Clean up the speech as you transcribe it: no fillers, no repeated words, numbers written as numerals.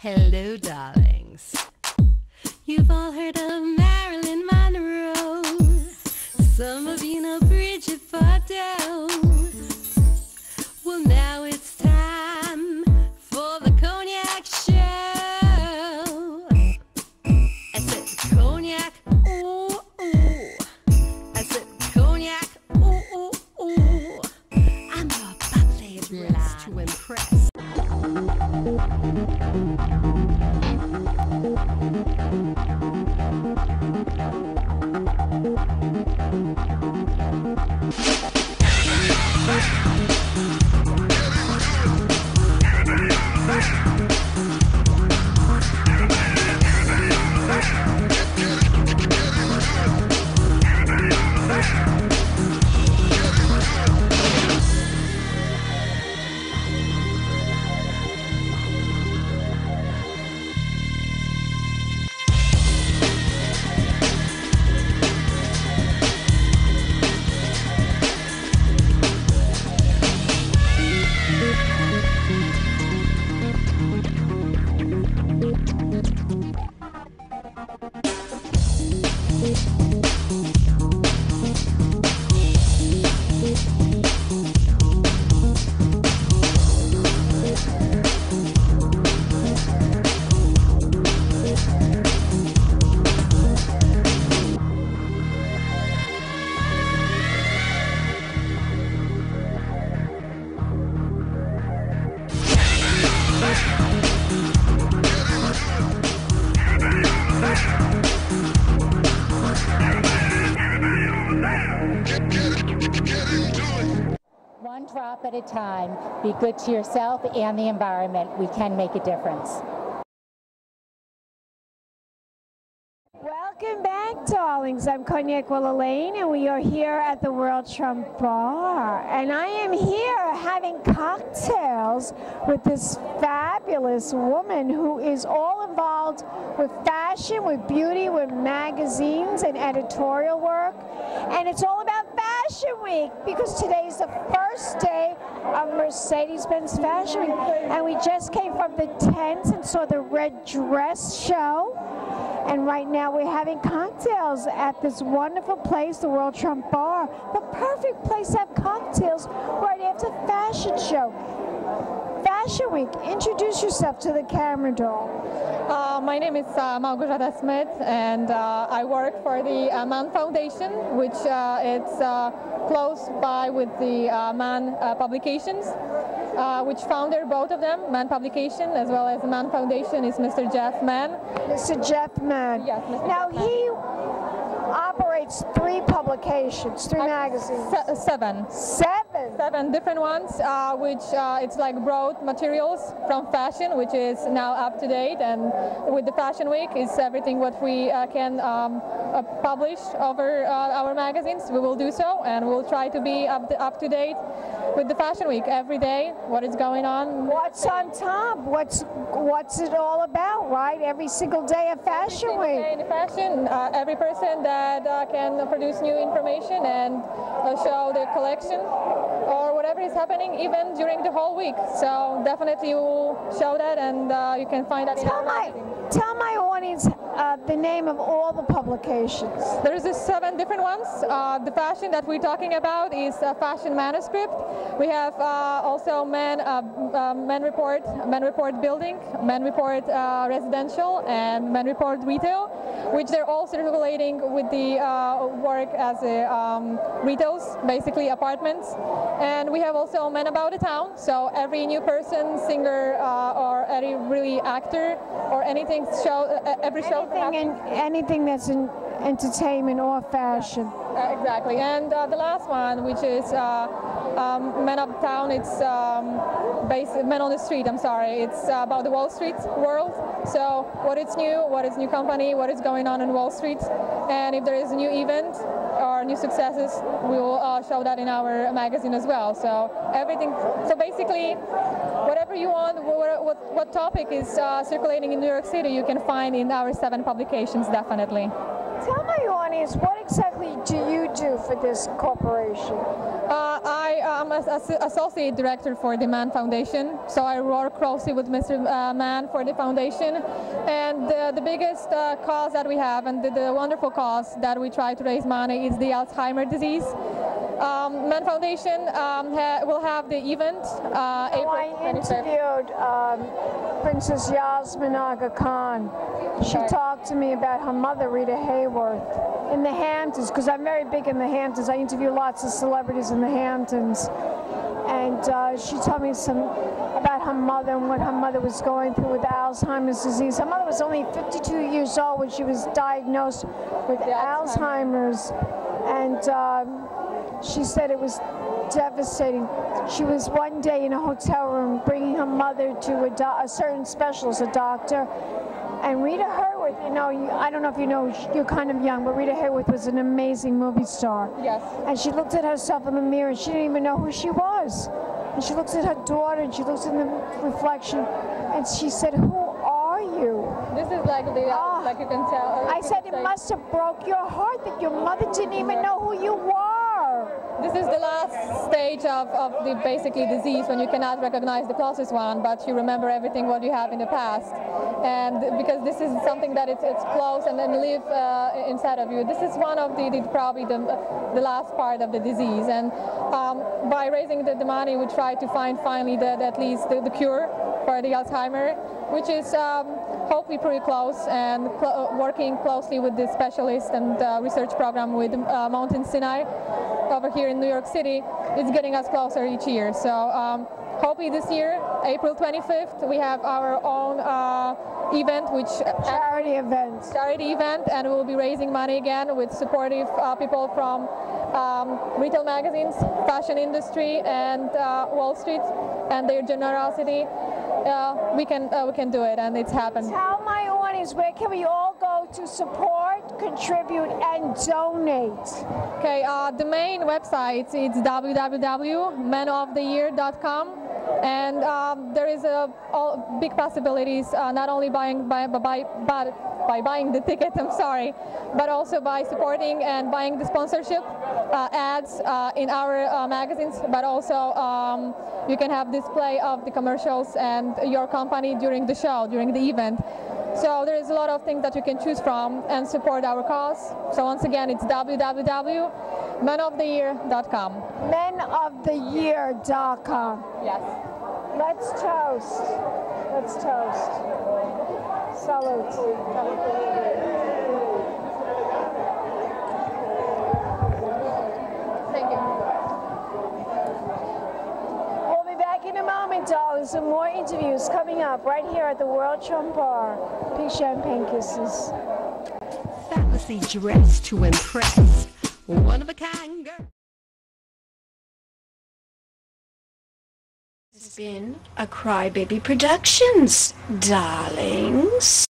Hello, darlings. You've all heard of Marilyn Monroe. Some of you know Bridget Fardell. Well, now it's time for the Cognac Show. I said Cognac, ooh, ooh. I said Cognac, ooh, ooh, ooh. I'm your bubbly blast to impress. At a time, be good to yourself and the environment. We can make a difference. Welcome back, darlings. I'm Cognac Wellerlane, and we are here at the World Trump Bar. And I am here having cocktails with this fabulous woman who is all involved with fashion, with beauty, with magazines and editorial work. And it's all about Fashion Week, because today's the first day of Mercedes-Benz Fashion Week, and we just came from the tents and saw the red dress show, and right now we're having cocktails at this wonderful place, the World Trump Bar, the perfect place to have cocktails right after fashion show. Fashion Week, introduce yourself to the camera, doll. My name is Małgorzata Smith, and I work for the Mann Foundation, which it's close by with the Mann Publications, which founder both of them, Mann Publication as well as the Mann Foundation, is Mr. Jeff Mann. Mr. Jeff Mann. Yes, Mr. Now, he operates three publications, three magazines. Seven different ones, which it's like broad materials from fashion, which is now up to date, and with the Fashion Week is everything what we can publish over our magazines. We will do so, and we'll try to be up to date with the Fashion Week every day. What is going on? What's on top? What's it all about? Right, every single day of Fashion Week. Every single day in fashion, every person that can produce new information and show their collection or whatever is happening, even during the whole week. So definitely you will show that, and you can find that. Tell my audience the name of all the publications. There is seven different ones. The fashion that we're talking about is Fashion Manuscript. We have also Men Report Building, Men Report Residential, and Men Report Retail, which they're all circulating with the work as a retails, basically apartments. And we have also Men About a Town, so every new person, singer, or any really actor, or anything show, every show. Anything that's in entertainment or fashion. Exactly. And the last one, which is Men Uptown, it's Men on the Street, I'm sorry. It's about the Wall Street world. So what is new, what is new company, what is going on in Wall Street. And if there is a new event or new successes, we will show that in our magazine as well. So everything, so basically, whatever you want, what topic is circulating in New York City, you can find in our seven publications, definitely. Tell my audience, what exactly do you do for this corporation? I I'm an associate director for the Mann Foundation, so I work closely with Mr. Mann for the foundation. And the biggest cause that we have, and the wonderful cause that we try to raise money, is the Alzheimer's disease. Mann Foundation will have the event April 25th. I interviewed Princess Yasmin Aga Khan. She talked to me about her mother, Rita Hayworth, in the Hamptons, because I'm very big in the Hamptons. I interview lots of celebrities in the Hamptons. And she told me some about her mother and what her mother was going through with Alzheimer's disease. Her mother was only 52 years old when she was diagnosed with Alzheimer's. And she said it was devastating. She was one day in a hotel room bringing her mother to a certain specialist, a doctor. And Rita Hayworth, you know, I don't know if you know, you're kind of young, but Rita Hayworth was an amazing movie star. Yes. And she looked at herself in the mirror and she didn't even know who she was. And she looks at her daughter and she looks in the reflection and she said, "Who are you?" This is like the, like you can tell. I said, it must have broke your heart that your mother didn't even know who you were. This is the last stage of the basically disease, when you cannot recognize the closest one, but you remember everything what you have in the past. And because this is something that it's close and then live inside of you. This is one of the probably the last part of the disease. And by raising the money, we try to find finally at least the cure for the Alzheimer's, which is hopefully pretty close, and working closely with the specialist and research program with Mount Sinai over here in New York City. It's getting us closer each year. So hopefully this year, April 25th, we have our own event, which charity event, and we'll be raising money again with supportive people from retail magazines, fashion industry, and Wall Street, and their generosity. We can do it, and it's happened. Tell my audience, where can we all go to support, contribute, and donate? Okay, the main website is www.manoftheyear.com, and there is all big possibilities, not only by buying the ticket, I'm sorry, but also by supporting and buying the sponsorship ads in our magazines, but also you can have display of the commercials and your company during the show, during the event. So there is a lot of things that you can choose from and support our cause. So once again, it's www.menoftheyear.com. Menoftheyear.com. Yes. Let's toast. Let's toast. Salute. Thank you. We'll be back in a moment, darlings, and more interviews coming up right here at the World Trump Bar. Big champagne kisses. Fallacy dressed to impress. One of a kind girl. It's been a Cry Baby Productions, darlings.